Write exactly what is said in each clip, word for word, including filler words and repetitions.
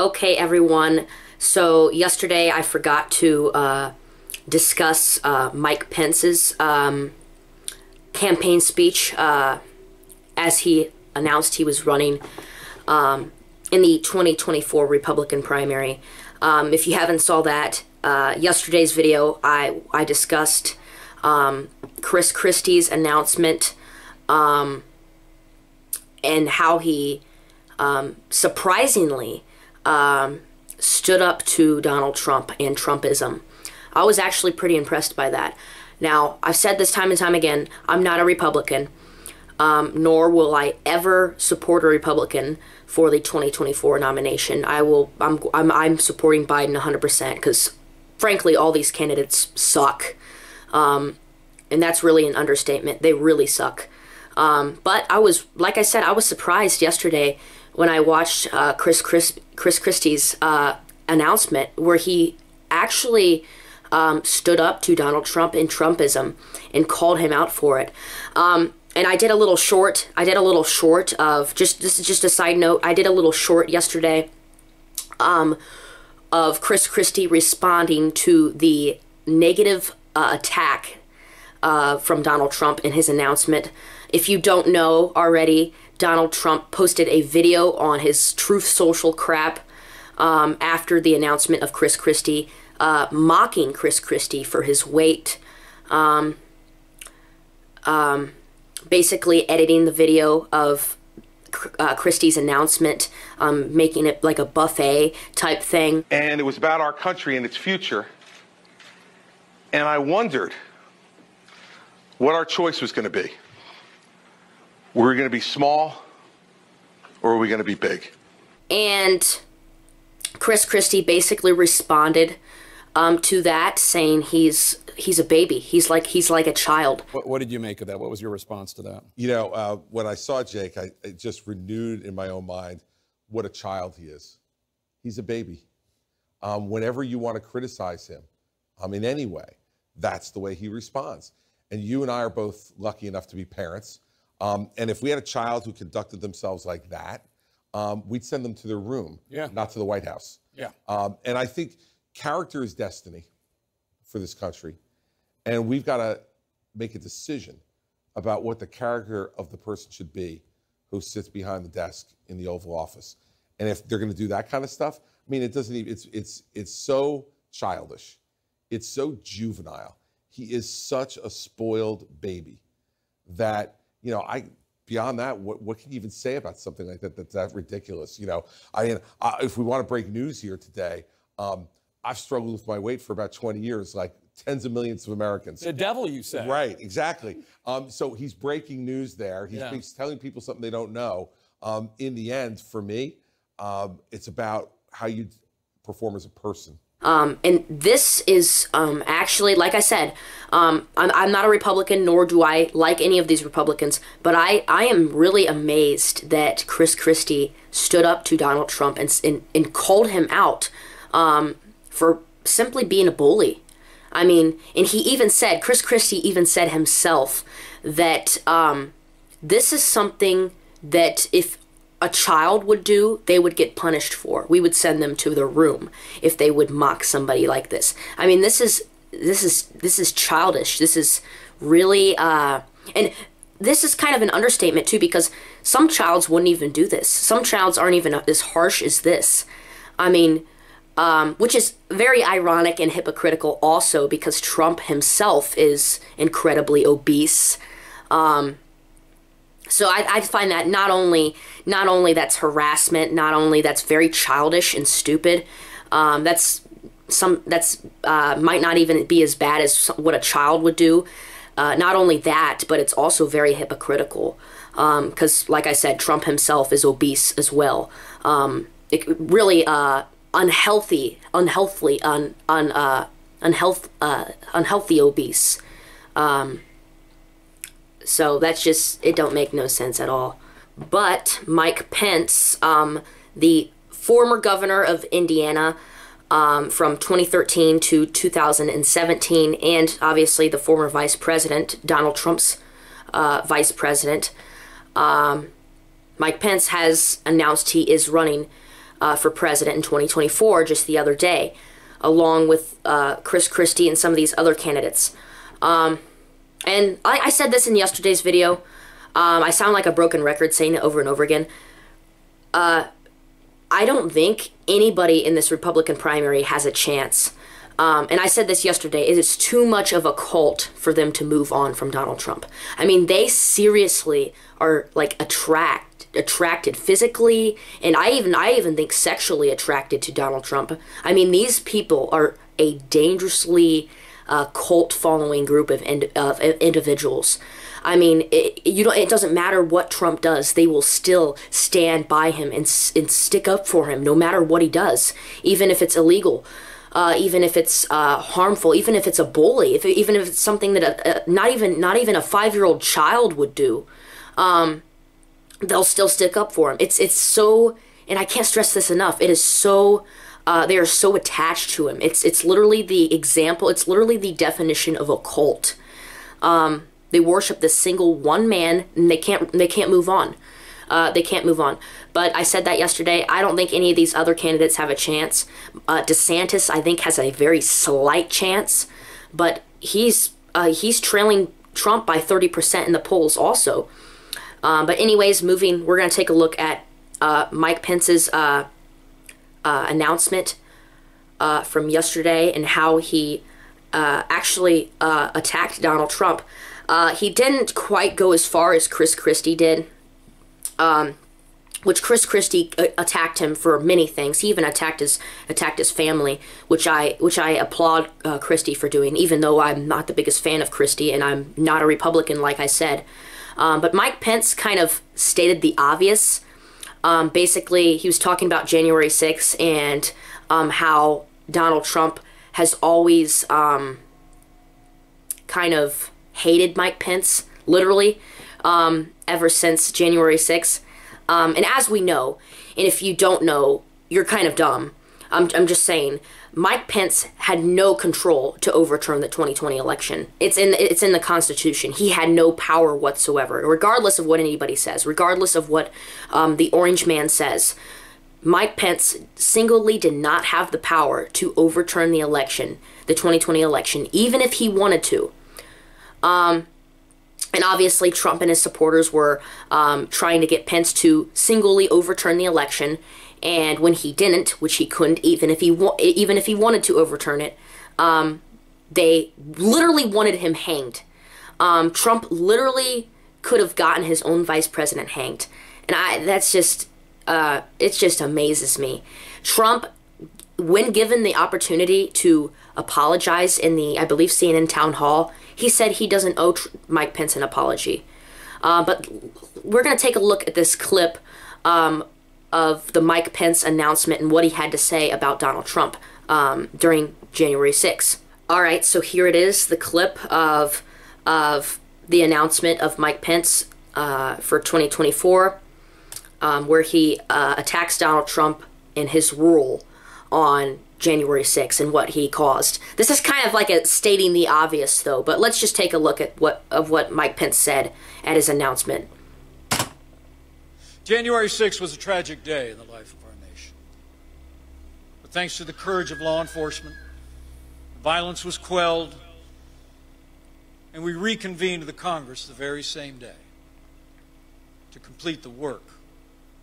Okay, everyone. So yesterday I forgot to uh, discuss uh, Mike Pence's um, campaign speech uh, as he announced he was running um, in the twenty twenty-four Republican primary. Um, if you haven't saw that, uh, yesterday's video, I, I discussed um, Chris Christie's announcement um, and how he um, surprisingly Um, stood up to Donald Trump and Trumpism. I was actually pretty impressed by that. Now, I've said this time and time again, I'm not a Republican, um, nor will I ever support a Republican for the twenty twenty-four nomination. I will, I'm, I'm, I'm supporting Biden one hundred percent because, frankly, all these candidates suck. Um, and that's really an understatement. They really suck. Um, but I was, like I said, I was surprised yesterday when I watched uh, Chris, Chris, Chris Christie's uh, announcement, where he actually um, stood up to Donald Trump and Trumpism and called him out for it. Um, and I did a little short, I did a little short of, just this is just a side note, I did a little short yesterday um, of Chris Christie responding to the negative uh, attack uh, from Donald Trump in his announcement. If you don't know already, Donald Trump posted a video on his Truth Social crap um, after the announcement of Chris Christie, uh, mocking Chris Christie for his weight, um, um, basically editing the video of uh, Christie's announcement, um, making it like a buffet type thing. And it was about our country and its future. And I wondered what our choice was going to be. Were we going to be small or were we going to be big? And Chris Christie basically responded um, to that, saying he's he's a baby. He's like he's like a child. What, what did you make of that? What was your response to that? You know, uh, when I saw Jake, I it just renewed in my own mind what a child he is. He's a baby. Um, whenever you want to criticize him um, in any way, that's the way he responds. And you and I are both lucky enough to be parents. Um, and if we had a child who conducted themselves like that, um, we'd send them to their room, yeah. Not to the White House. Yeah. Um, and I think character is destiny for this country. And we've got to make a decision about what the character of the person should be who sits behind the desk in the Oval Office. And if they're going to do that kind of stuff, I mean, it doesn't even, it's, it's, it's so childish. It's so juvenile. He is such a spoiled baby that, you know, I beyond that, what, what can you even say about something like that that's that ridiculous? You know, I mean, I, if we want to break news here today, um, I've struggled with my weight for about twenty years, like tens of millions of Americans. The devil, you say. Right, exactly. Um, so he's breaking news there. He's, yeah. he's telling people something they don't know. Um, in the end, for me, um, it's about how you perform as a person. Um, and this is um, actually, like I said, um, I'm, I'm not a Republican, nor do I like any of these Republicans, but I, I am really amazed that Chris Christie stood up to Donald Trump and, and, and called him out um, for simply being a bully. I mean, and he even said, Chris Christie even said himself that um, this is something that if a child would do, they would get punished for. We would send them to the room if they would mock somebody like this. I mean, this is this is this is childish. This is really uh and this is kind of an understatement too, because some childs wouldn't even do this. Some childs aren't even as harsh as this. I mean, um which is very ironic and hypocritical also, because Trump himself is incredibly obese. um So I, I find that not only not only that's harassment, not only that's very childish and stupid, um, that's some that's uh, might not even be as bad as what a child would do. Uh, not only that, but it's also very hypocritical because, um, like I said, Trump himself is obese as well. Um, it, really uh, unhealthy, unhealthily, un, un uh, unhealth, uh, unhealthy obese. Um, So that's just, it don't make no sense at all. But Mike Pence, um, the former governor of Indiana um, from twenty thirteen to two thousand seventeen, and obviously the former vice president, Donald Trump's uh, vice president, um, Mike Pence has announced he is running uh, for president in twenty twenty-four just the other day, along with uh, Chris Christie and some of these other candidates. Um, and I, I said this in yesterday's video. Um, I sound like a broken record saying it over and over again. Uh, I don't think anybody in this Republican primary has a chance. Um, and I said this yesterday, it is too much of a cult for them to move on from Donald Trump. I mean, they seriously are like attract, attracted physically, and I even, I even think sexually attracted to Donald Trump. I mean, these people are a dangerously uh, cult-following group of, ind of individuals. I mean, it, you don't, it doesn't matter what Trump does. They will still stand by him and, and stick up for him no matter what he does, even if it's illegal. Uh, even if it's uh, harmful, even if it's a bully, if, even if it's something that a, a, not even not even a five-year-old child would do, um, they'll still stick up for him. It's it's so, and I can't stress this enough. It is so uh, they are so attached to him. It's it's literally the example. It's literally the definition of a cult. Um, they worship this single one man, and they can't they can't move on. Uh, they can't move on. But I said that yesterday. I don't think any of these other candidates have a chance. Uh, DeSantis, I think, has a very slight chance, but he's uh, he's trailing Trump by thirty percent in the polls also. Um, but anyways, moving, we're going to take a look at uh, Mike Pence's uh, uh, announcement uh, from yesterday and how he uh, actually uh, attacked Donald Trump. Uh, he didn't quite go as far as Chris Christie did. Um, which Chris Christie attacked him for many things. He even attacked his attacked his family, which I which I applaud uh, Christie for doing, even though I'm not the biggest fan of Christie and I'm not a Republican, like I said. Um, but Mike Pence kind of stated the obvious. Um, basically, he was talking about January sixth and um, how Donald Trump has always um, kind of hated Mike Pence, literally. Um, ever since January sixth. Um, and as we know, and if you don't know, you're kind of dumb. I'm, I'm just saying, Mike Pence had no control to overturn the twenty twenty election. It's in, it's in the Constitution. He had no power whatsoever, regardless of what anybody says, regardless of what um, the orange man says. Mike Pence singly did not have the power to overturn the election, the twenty twenty election, even if he wanted to. Um... And obviously, Trump and his supporters were um, trying to get Pence to singly overturn the election, and when he didn't, which he couldn't, even if he wa even if he wanted to overturn it, um, they literally wanted him hanged. Um, Trump literally could have gotten his own vice president hanged, and I that's just uh, it just amazes me. Trump, when given the opportunity to apologize in the, I believe, C N N town hall, he said he doesn't owe Mike Pence an apology. Uh, but we're going to take a look at this clip um, of the Mike Pence announcement and what he had to say about Donald Trump um, during January sixth. All right, so here it is, the clip of, of the announcement of Mike Pence uh, for twenty twenty-four, um, where he uh, attacks Donald Trump and his rule on January sixth and what he caused. This is kind of like a stating the obvious, though, but let's just take a look at what of what Mike Pence said at his announcement. January sixth was a tragic day in the life of our nation. But thanks to the courage of law enforcement, violence was quelled, and we reconvened the Congress the very same day to complete the work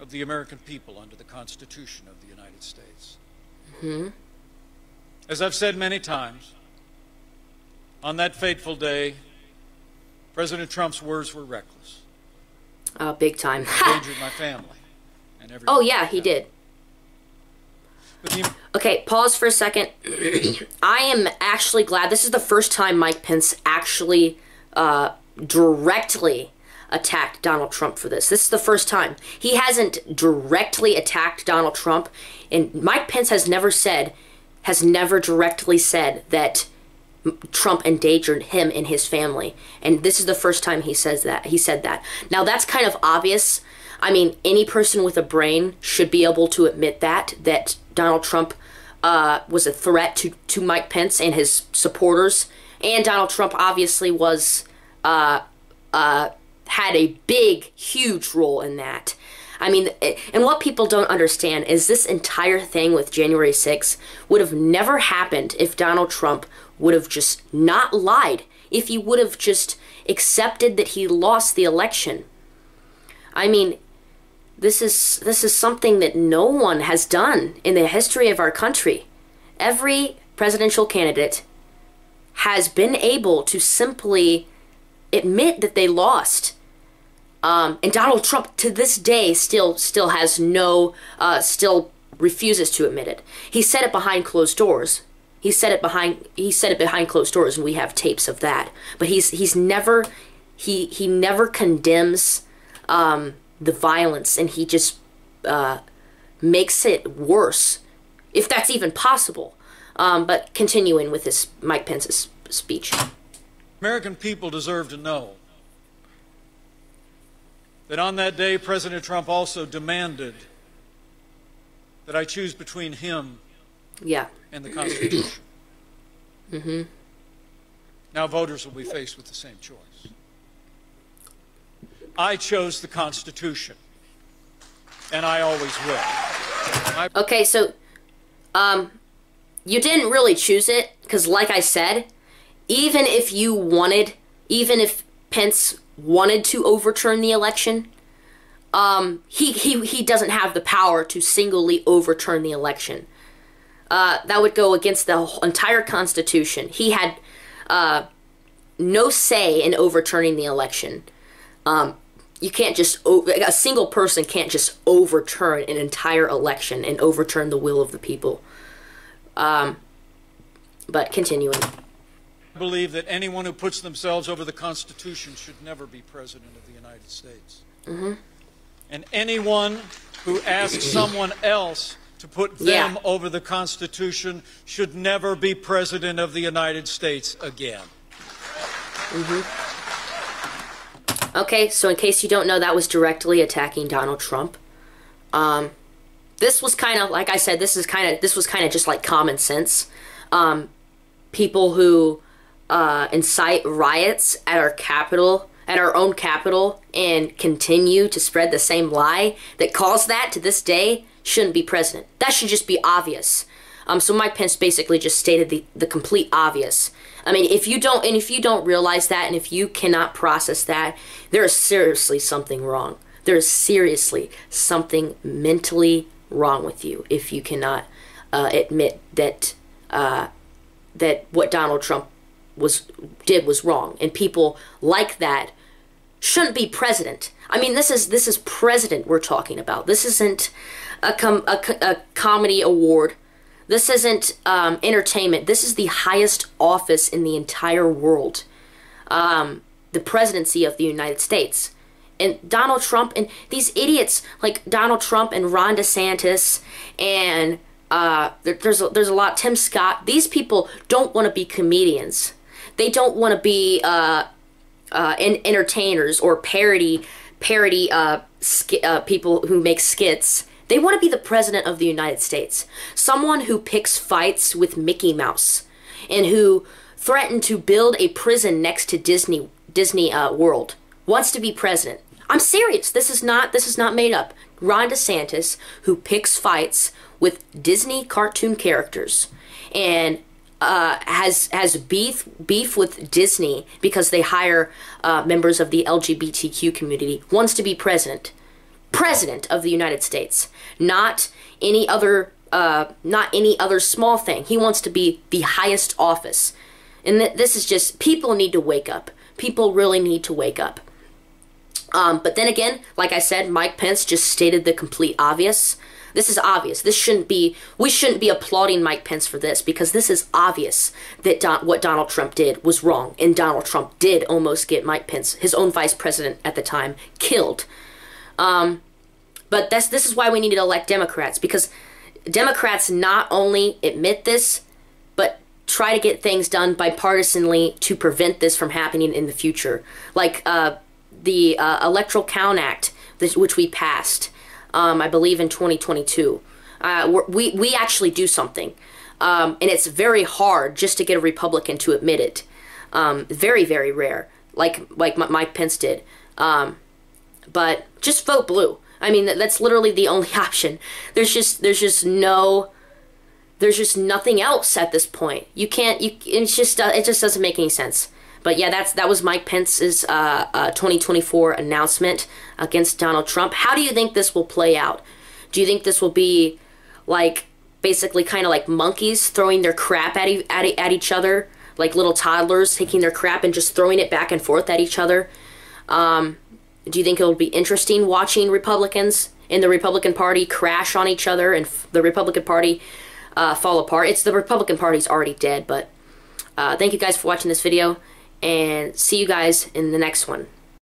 of the American people under the Constitution of the United States. Mm-hmm. As I've said many times, on that fateful day, President Trump's words were reckless. Uh, big time. He endangered my family and everyone. Oh, yeah, he did. Okay, pause for a second. I am actually glad. This is the first time Mike Pence actually uh, directly attacked Donald Trump for this. This is the first time. He hasn't directly attacked Donald Trump, and Mike Pence has never said, has never directly said that Trump endangered him and his family. And this is the first time he says that. He said that. Now that's kind of obvious. I mean, any person with a brain should be able to admit that, that Donald Trump uh, was a threat to, to Mike Pence and his supporters. And Donald Trump obviously was, uh, uh, had a big, huge role in that. I mean, it, and what people don't understand is this entire thing with January sixth would have never happened if Donald Trump would have just not lied, if he would have just accepted that he lost the election. I mean, this is this is something that no one has done in the history of our country. Every presidential candidate has been able to simply admit that they lost. Um, and Donald Trump to this day still still has no, uh, still refuses to admit it. He said it behind closed doors. He said it behind he said it behind closed doors, and we have tapes of that. But he's he's never he he never condemns um, the violence, and he just uh, makes it worse, if that's even possible. Um, but continuing with this Mike Pence's speech, American people deserve to know that on that day, President Trump also demanded that I choose between him yeah. and the Constitution. mm-hmm. Now voters will be faced with the same choice. I chose the Constitution, and I always will. I okay, so um, you didn't really choose it, because like I said, even if you wanted, even if Pence wanted to overturn the election, um, he, he, he doesn't have the power to singly overturn the election. Uh, that would go against the whole entire Constitution. He had uh, no say in overturning the election. Um, you can't just, a single person can't just overturn an entire election and overturn the will of the people. Um, but continuing. I believe that anyone who puts themselves over the Constitution should never be president of the United States. Mm-hmm. And anyone who asks someone else to put them yeah. over the Constitution should never be president of the United States again. Mm-hmm. Okay, so in case you don't know, that was directly attacking Donald Trump. Um, this was kind of, like I said, this is kind of, this was kind of just like common sense. Um, people who Uh, incite riots at our capital, at our own capital, and continue to spread the same lie that caused that to this day shouldn't be president. That should just be obvious. Um, so Mike Pence basically just stated the the complete obvious. I mean, if you don't, and if you don't realize that, and if you cannot process that, there is seriously something wrong. There is seriously something mentally wrong with you if you cannot uh, admit that uh, that what Donald Trump was did was wrong, and people like that shouldn't be president. I mean, this is this is president we're talking about. This isn't a com a, a comedy award. This isn't um, entertainment. This is the highest office in the entire world, um, the presidency of the United States. And Donald Trump and these idiots like Donald Trump and Ron DeSantis and uh, there, there's a, there's a lot. Tim Scott. These people don't want to be comedians. They don't want to be uh, uh, in entertainers or parody parody uh, uh, people who make skits. They want to be the president of the United States, someone who picks fights with Mickey Mouse and who threatened to build a prison next to Disney Disney uh, World. Wants to be president. I'm serious. This is not this is not made up. Ron DeSantis, who picks fights with Disney cartoon characters, and Uh, has has beef beef with Disney because they hire uh, members of the L G B T Q community, wants to be president, president of the United States, not any other uh, not any other small thing. He wants to be the highest office, and th this is just people need to wake up. People really need to wake up. Um, but then again, like I said, Mike Pence just stated the complete obvious. This is obvious. This shouldn't be, we shouldn't be applauding Mike Pence for this, because this is obvious that Don, what Donald Trump did was wrong, and Donald Trump did almost get Mike Pence, his own vice president at the time, killed. Um, but that's, this is why we needed to elect Democrats, because Democrats not only admit this, but try to get things done bipartisanly to prevent this from happening in the future. Like uh, the uh, Electoral Count Act, which we passed. Um, I believe in twenty twenty-two, uh, we we actually do something, um, and it's very hard just to get a Republican to admit it. Um, very very rare, like like Mike Pence did. Um, but just vote blue. I mean, that's literally the only option. There's just, there's just no, there's just nothing else at this point. You can't, you, it's just, uh, it just doesn't make any sense. But yeah, that's, that was Mike Pence's uh, uh, twenty twenty-four announcement against Donald Trump. How do you think this will play out? Do you think this will be like, basically kind of like monkeys throwing their crap at, e at, e at each other, like little toddlers taking their crap and just throwing it back and forth at each other? Um, do you think it'll be interesting watching Republicans in the Republican Party crash on each other and f the Republican Party uh, fall apart? It's the Republican Party's already dead, but uh, thank you guys for watching this video, and see you guys in the next one.